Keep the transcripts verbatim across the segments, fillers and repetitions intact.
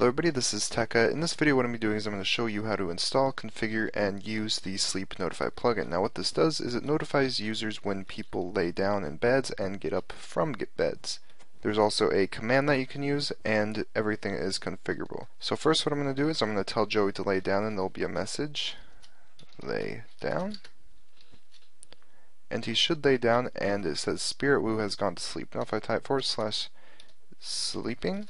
Hello everybody, this is TechHut. In this video what I'm going to be doing is I'm going to show you how to install, configure, and use the Sleep Notify plugin. Now what this does is it notifies users when people lay down in beds and get up from get beds. There's also a command that you can use, and everything is configurable. So first what I'm going to do is I'm going to tell Joey to lay down, and there'll be a message, lay down. And he should lay down, and it says SpiritWoo has gone to sleep. Now if I type forward slash sleeping,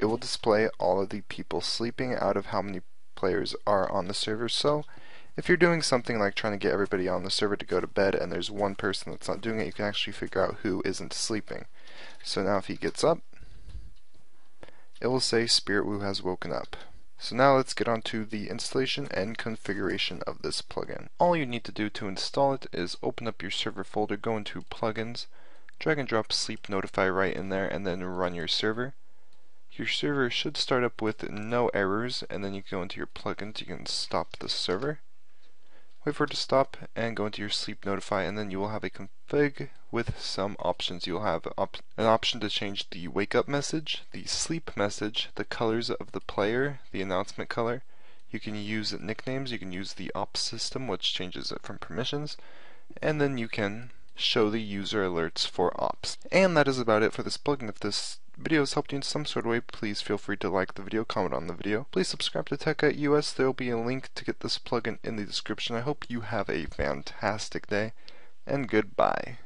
it will display all of the people sleeping out of how many players are on the server. So if you're doing something like trying to get everybody on the server to go to bed and there's one person that's not doing it, you can actually figure out who isn't sleeping. So now if he gets up, it will say SpiritWoo has woken up. So now let's get on to the installation and configuration of this plugin. All you need to do to install it is open up your server folder, go into plugins, drag and drop Sleep Notify right in there, and then run your server. Your server should start up with no errors, and then you can go into your plugins, you can stop the server, wait for it to stop, and go into your Sleep Notify, and then you will have a config with some options. You'll have op an option to change the wake up message, the sleep message, the colors of the player, the announcement color. You can use nicknames, you can use the ops system, which changes it from permissions, and then you can show the user alerts for ops. And that is about it for this plugin. If this video has helped you in some sort of way, please feel free to like the video, comment on the video. Please subscribe to TechHut U S. There will be a link to get this plugin in the description. I hope you have a fantastic day, and goodbye.